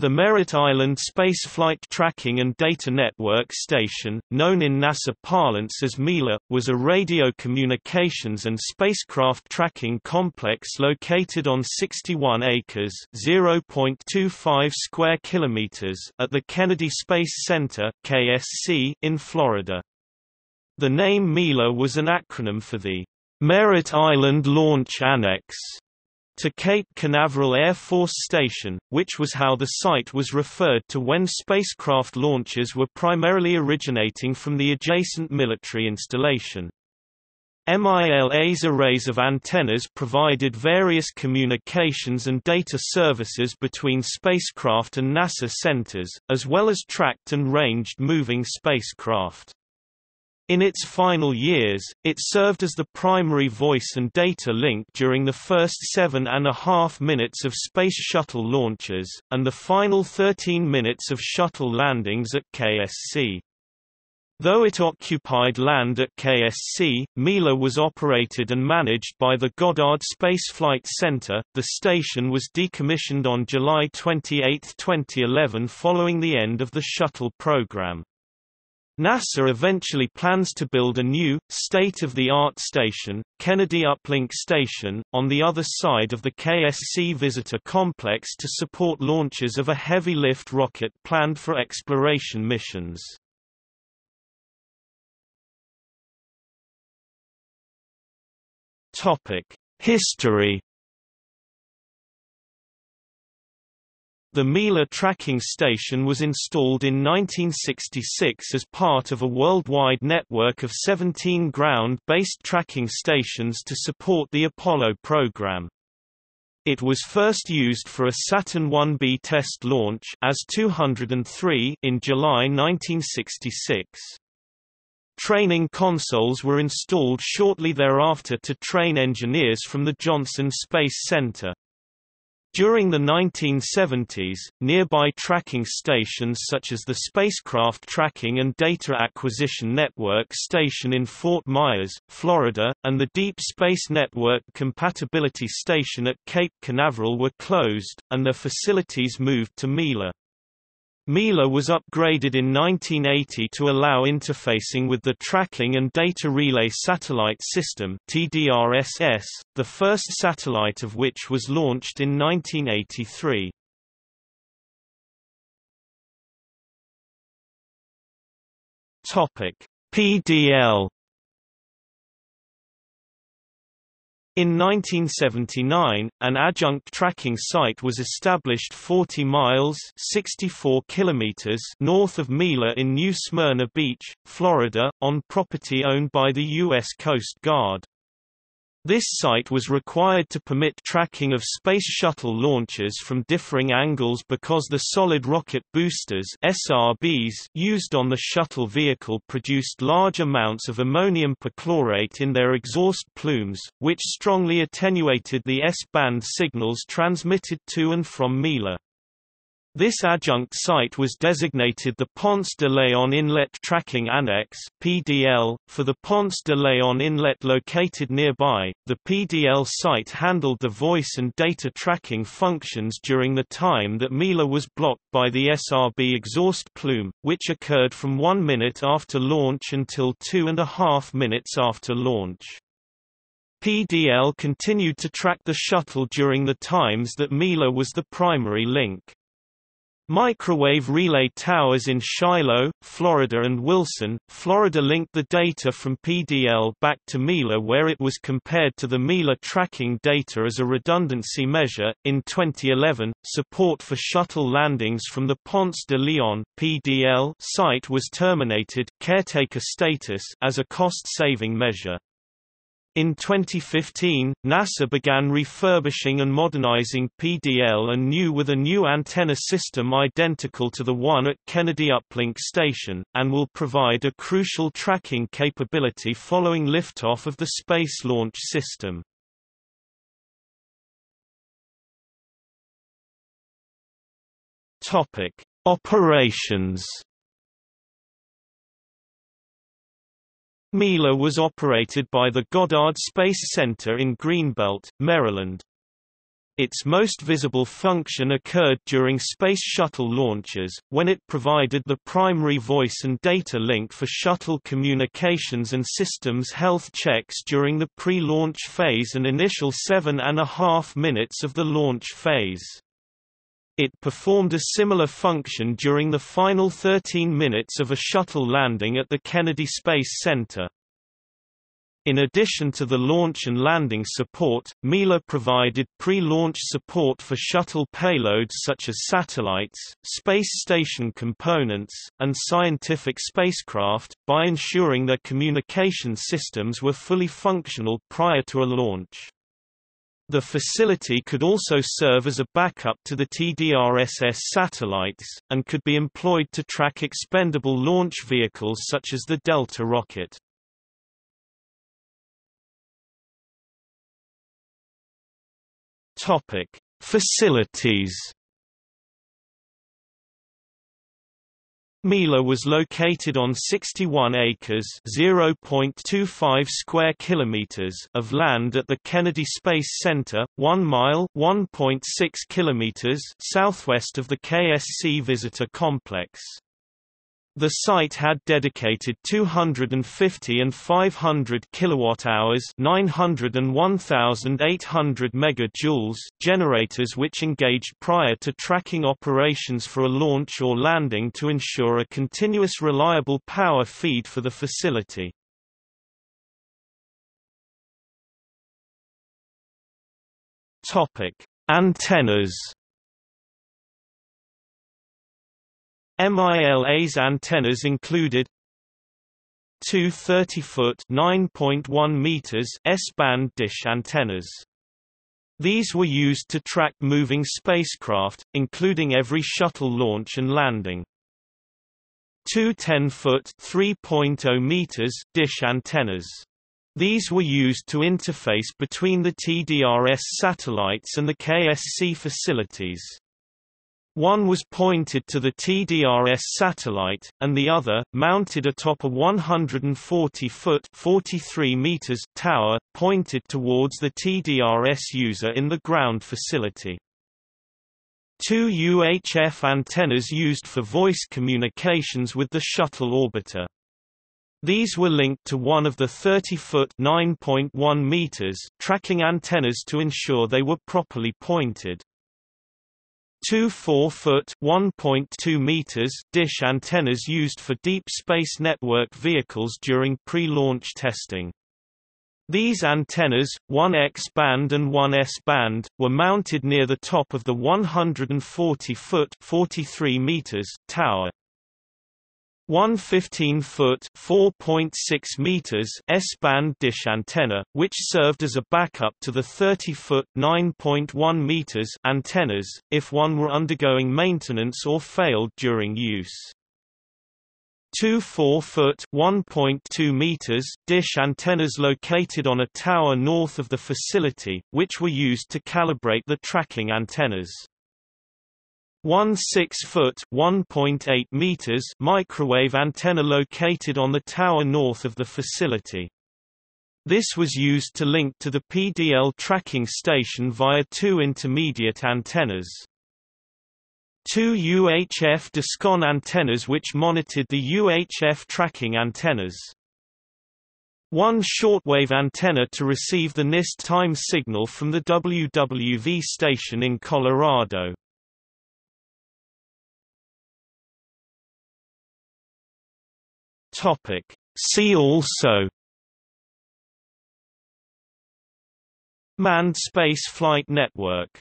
The Merritt Island Space Flight Tracking and Data Network Station, known in NASA parlance as MILA, was a radio communications and spacecraft tracking complex located on 61 acres (0.25 square kilometers) at the Kennedy Space Center (KSC) in Florida. The name MILA was an acronym for the Merritt Island Launch Annex to Cape Canaveral Air Force Station, which was how the site was referred to when spacecraft launches were primarily originating from the adjacent military installation. MILA's arrays of antennas provided various communications and data services between spacecraft and NASA centers, as well as tracked and ranged moving spacecraft. In its final years, it served as the primary voice and data link during the first 7.5 minutes of Space Shuttle launches, and the final 13 minutes of shuttle landings at KSC. Though it occupied land at KSC, MILA was operated and managed by the Goddard Space Flight Center. The station was decommissioned on July 28, 2011, following the end of the shuttle program. NASA eventually plans to build a new, state-of-the-art station, Kennedy Uplink Station, on the other side of the KSC Visitor Complex to support launches of a heavy-lift rocket planned for exploration missions. History. The MILA tracking station was installed in 1966 as part of a worldwide network of 17 ground-based tracking stations to support the Apollo program. It was first used for a Saturn 1B test launch as 203 in July 1966. Training consoles were installed shortly thereafter to train engineers from the Johnson Space Center. During the 1970s, nearby tracking stations such as the Spacecraft Tracking and Data Acquisition Network Station in Fort Myers, Florida, and the Deep Space Network Compatibility Station at Cape Canaveral were closed, and their facilities moved to MILA. MILA was upgraded in 1980 to allow interfacing with the Tracking and Data Relay Satellite System (TDRSS), the first satellite of which was launched in 1983. Topic: PDL. In 1979, an adjunct tracking site was established 40 miles (64 kilometers) north of MILA in New Smyrna Beach, Florida, on property owned by the U.S. Coast Guard. This site was required to permit tracking of Space Shuttle launches from differing angles because the solid rocket boosters (SRBs) used on the shuttle vehicle produced large amounts of ammonium perchlorate in their exhaust plumes, which strongly attenuated the S-band signals transmitted to and from MILA. This adjunct site was designated the Ponce de Leon Inlet Tracking Annex (PDL) for the Ponce de Leon Inlet located nearby. The PDL site handled the voice and data tracking functions during the time that MILA was blocked by the SRB exhaust plume, which occurred from 1 minute after launch until 2.5 minutes after launch. PDL continued to track the shuttle during the times that MILA was the primary link. Microwave relay towers in Shiloh, Florida and Wilson, Florida linked the data from PDL back to MILA where it was compared to the MILA tracking data as a redundancy measure. In 2011, support for shuttle landings from the Ponce de Leon (PDL) site was terminated, caretaker status, as a cost-saving measure. In 2015, NASA began refurbishing and modernizing PDL anew with a new antenna system identical to the one at Kennedy Uplink Station, and will provide a crucial tracking capability following liftoff of the Space Launch System. Operations. MILA was operated by the Goddard Space Center in Greenbelt, Maryland. Its most visible function occurred during Space Shuttle launches, when it provided the primary voice and data link for shuttle communications and systems health checks during the pre-launch phase and initial 7.5 minutes of the launch phase. It performed a similar function during the final 13 minutes of a shuttle landing at the Kennedy Space Center. In addition to the launch and landing support, MILA provided pre-launch support for shuttle payloads such as satellites, space station components, and scientific spacecraft, by ensuring their communication systems were fully functional prior to a launch. The facility could also serve as a backup to the TDRSS satellites, and could be employed to track expendable launch vehicles such as the Delta rocket. Facilities. MILA was located on 61 acres (0.25 square kilometers) of land at the Kennedy Space Center, 1 mile (1.6 kilometers) southwest of the KSC Visitor Complex. The site had dedicated 250 and 500 kWh 900 and 1,800 MJ generators which engaged prior to tracking operations for a launch or landing to ensure a continuous reliable power feed for the facility. Antennas. MILA's antennas included two 30-foot (9.1 meters) S-band dish antennas. These were used to track moving spacecraft, including every shuttle launch and landing. Two 10-foot (3.0 meters) dish antennas. These were used to interface between the TDRS satellites and the KSC facilities. One was pointed to the TDRS satellite, and the other, mounted atop a 140-foot (43 meters) tower, pointed towards the TDRS user in the ground facility. Two UHF antennas used for voice communications with the shuttle orbiter. These were linked to one of the 30-foot (9.1 meters) tracking antennas to ensure they were properly pointed. Two 4-foot (1.2 meters) dish antennas used for Deep Space Network vehicles during pre-launch testing. These antennas, one X band and one S band, were mounted near the top of the 140-foot (43 meters) tower. One 15-foot (4.6 meters) S-band dish antenna, which served as a backup to the 30-foot (9.1 meters) antennas, if one were undergoing maintenance or failed during use. Two 4-foot (1.2 meters) dish antennas located on a tower north of the facility, which were used to calibrate the tracking antennas. One 6-foot (1.8 meters) microwave antenna located on the tower north of the facility. This was used to link to the PDL tracking station via two intermediate antennas. Two UHF DISCON antennas which monitored the UHF tracking antennas. One shortwave antenna to receive the NIST time signal from the WWV station in Colorado. See also: Manned Space Flight Network.